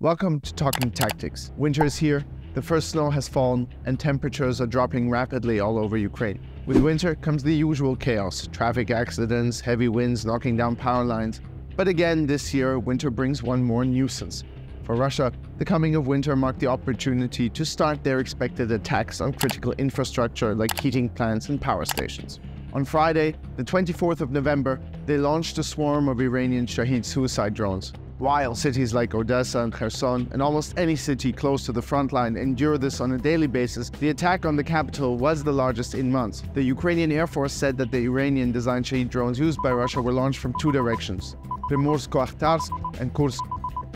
Welcome to Talking Tactics. Winter is here, the first snow has fallen, and temperatures are dropping rapidly all over Ukraine. With winter comes the usual chaos, traffic accidents, heavy winds knocking down power lines. But again, this year, winter brings one more nuisance. For Russia, the coming of winter marked the opportunity to start their expected attacks on critical infrastructure like heating plants and power stations. On Friday, the 24th of November, they launched a swarm of Iranian Shahed suicide drones. While cities like Odessa and Kherson, and almost any city close to the front line, endure this on a daily basis, the attack on the capital was the largest in months. The Ukrainian Air Force said that the Iranian-designed Shahed drones used by Russia were launched from two directions, Primorsko-Aktarsk and Kursk.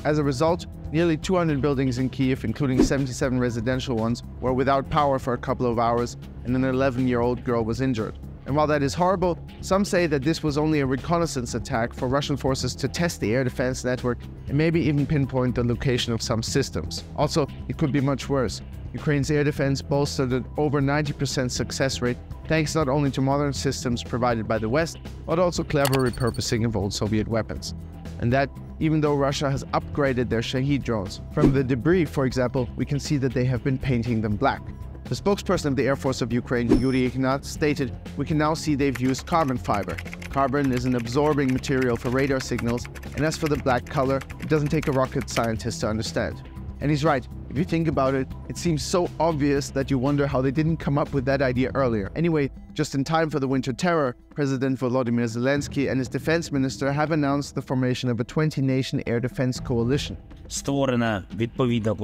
As a result, nearly 200 buildings in Kyiv, including 77 residential ones, were without power for a couple of hours, and an 11-year-old girl was injured. And while that is horrible, some say that this was only a reconnaissance attack for Russian forces to test the air defense network and maybe even pinpoint the location of some systems. Also, it could be much worse. Ukraine's air defense bolstered an over 90% success rate, thanks not only to modern systems provided by the West, but also clever repurposing of old Soviet weapons. And that, even though Russia has upgraded their Shahed drones. From the debris, for example, we can see that they have been painting them black. The spokesperson of the Air Force of Ukraine, Yuri Ignat, stated, "We can now see they've used carbon fiber. Carbon is an absorbing material for radar signals, and as for the black color, it doesn't take a rocket scientist to understand." And he's right. If you think about it, it seems so obvious that you wonder how they didn't come up with that idea earlier. Anyway, just in time for the winter terror, President Volodymyr Zelensky and his defense minister have announced the formation of a 20-nation air defense coalition. Створена відповідна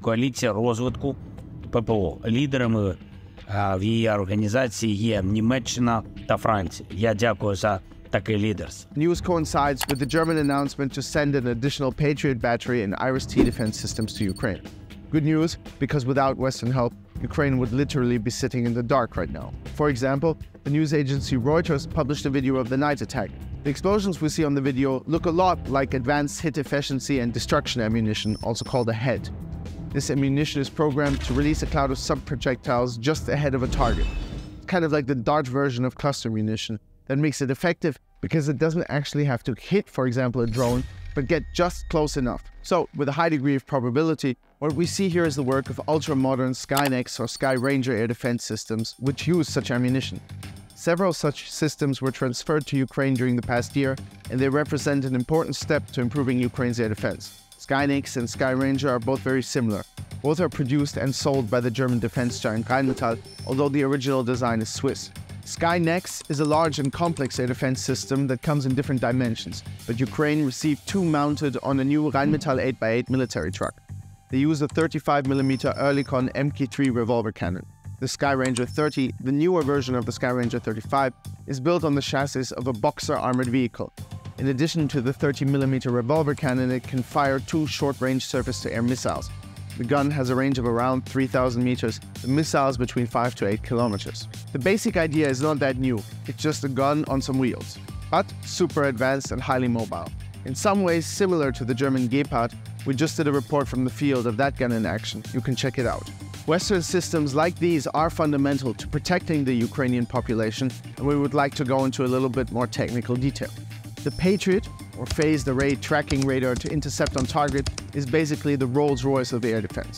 коаліція розвитку ППО. Лідерами в її організації є Німеччина та Франція. Я дякую за таке лідерство. News coincides with the German announcement to send an additional Patriot battery and Iris-T defense systems to Ukraine. Good news, because without Western help, Ukraine would literally be sitting in the dark right now. For example, the news agency Reuters published a video of the night attack. The explosions we see on the video look a lot like advanced hit efficiency and destruction ammunition, also called a HEAD. This ammunition is programmed to release a cloud of sub-projectiles just ahead of a target. It's kind of like the Dart version of cluster munition. That makes it effective because it doesn't actually have to hit, for example, a drone, but get just close enough. So, with a high degree of probability, what we see here is the work of ultra-modern Skynex or Skyranger air defense systems, which use such ammunition. Several such systems were transferred to Ukraine during the past year, and they represent an important step to improving Ukraine's air defense. Skynex and Skyranger are both very similar. Both are produced and sold by the German defense giant Rheinmetall, although the original design is Swiss. Skynex is a large and complex air defense system that comes in different dimensions, but Ukraine received two mounted on a new Rheinmetall 8x8 military truck. They use a 35mm Oerlikon MK3 revolver cannon. The Skyranger 30, the newer version of the Skyranger 35, is built on the chassis of a Boxer armored vehicle. In addition to the 30mm revolver cannon, it can fire two short-range surface-to-air missiles. The gun has a range of around 3,000 meters, the missiles between 5 to 8 kilometers. The basic idea is not that new, it's just a gun on some wheels, but super advanced and highly mobile. In some ways similar to the German Gepard. We just did a report from the field of that gun in action, you can check it out. Western systems like these are fundamental to protecting the Ukrainian population, and we would like to go into a little bit more technical detail. The Patriot, or phased array tracking radar to intercept on target, is basically the Rolls-Royce of air defense.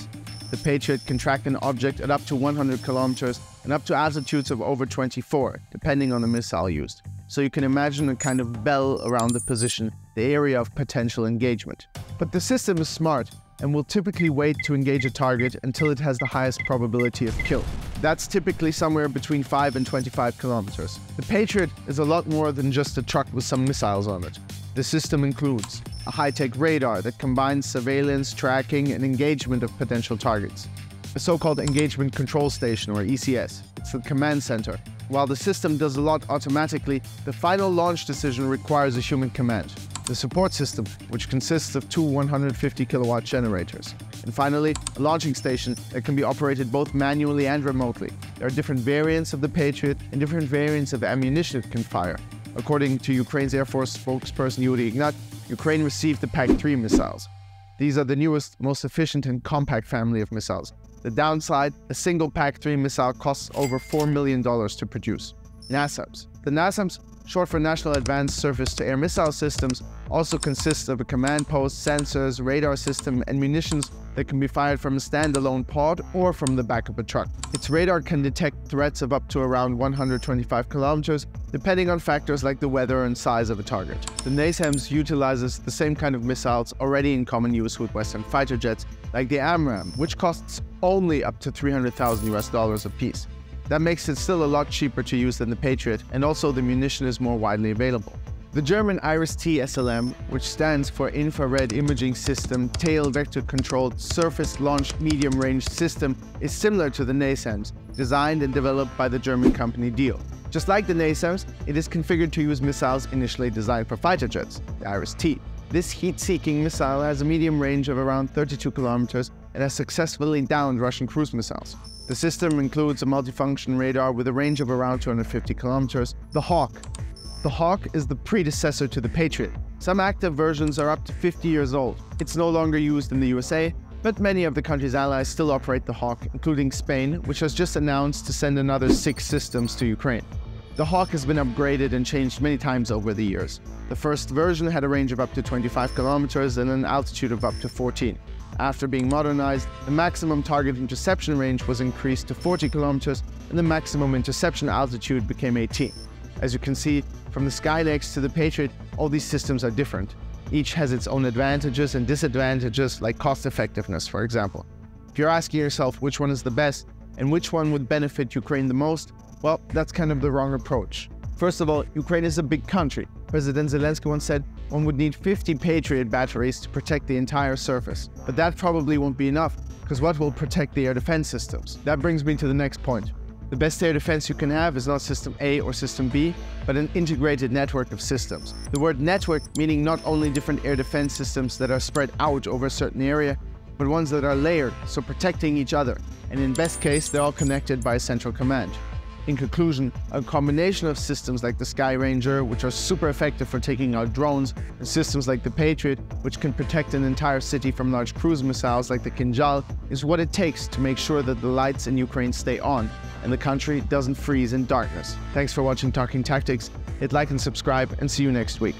The Patriot can track an object at up to 100 kilometers and up to altitudes of over 24, depending on the missile used. So you can imagine a kind of bell around the position, the area of potential engagement. But the system is smart and will typically wait to engage a target until it has the highest probability of kill. That's typically somewhere between 5 and 25 kilometers. The Patriot is a lot more than just a truck with some missiles on it. The system includes a high-tech radar that combines surveillance, tracking, and engagement of potential targets. A so-called Engagement Control Station, or ECS. It's the command center. While the system does a lot automatically, the final launch decision requires a human command. The support system, which consists of two 150-kilowatt generators. And finally, a launching station that can be operated both manually and remotely. There are different variants of the Patriot and different variants of ammunition it can fire. According to Ukraine's Air Force spokesperson Yuri Ignat, Ukraine received the PAC-3 missiles. These are the newest, most efficient and compact family of missiles. The downside, a single PAC-3 missile costs over $4 million to produce. NASAMS. The NASAMS short for National Advanced Surface-to-Air Missile Systems, also consists of a command post, sensors, radar system, and munitions that can be fired from a standalone pod or from the back of a truck. Its radar can detect threats of up to around 125 kilometers, depending on factors like the weather and size of a target. The NASAMS utilizes the same kind of missiles already in common use with Western fighter jets, like the AMRAAM, which costs only up to $300,000 apiece. That makes it still a lot cheaper to use than the Patriot, and also the munition is more widely available. The German Iris-T SLM, which stands for Infrared Imaging System Tail Vector Controlled Surface Launched Medium Range System, is similar to the NASAMS, designed and developed by the German company Diehl. Just like the NASAMS, it is configured to use missiles initially designed for fighter jets, the Iris-T. This heat-seeking missile has a medium range of around 32 kilometers and has successfully downed Russian cruise missiles. The system includes a multifunction radar with a range of around 250 kilometers, the Hawk. The Hawk is the predecessor to the Patriot. Some active versions are up to 50 years old. It's no longer used in the USA, but many of the country's allies still operate the Hawk, including Spain, which has just announced to send another 6 systems to Ukraine. The Hawk has been upgraded and changed many times over the years. The first version had a range of up to 25 kilometers and an altitude of up to 14. After being modernized, the maximum target interception range was increased to 40 kilometers and the maximum interception altitude became 18. As you can see, from the Skynex to the Patriot, all these systems are different. Each has its own advantages and disadvantages, like cost-effectiveness, for example. If you're asking yourself which one is the best and which one would benefit Ukraine the most, well, that's kind of the wrong approach. First of all, Ukraine is a big country. President Zelensky once said one would need 50 Patriot batteries to protect the entire surface. But that probably won't be enough, because what will protect the air defense systems? That brings me to the next point. The best air defense you can have is not System A or System B, but an integrated network of systems. The word network meaning not only different air defense systems that are spread out over a certain area, but ones that are layered, so protecting each other, and in best case, they're all connected by a central command. In conclusion, a combination of systems like the Skyranger, which are super effective for taking out drones, and systems like the Patriot, which can protect an entire city from large cruise missiles like the Kinzhal, is what it takes to make sure that the lights in Ukraine stay on and the country doesn't freeze in darkness. Thanks for watching Talking Tactics. Hit like and subscribe, and see you next week.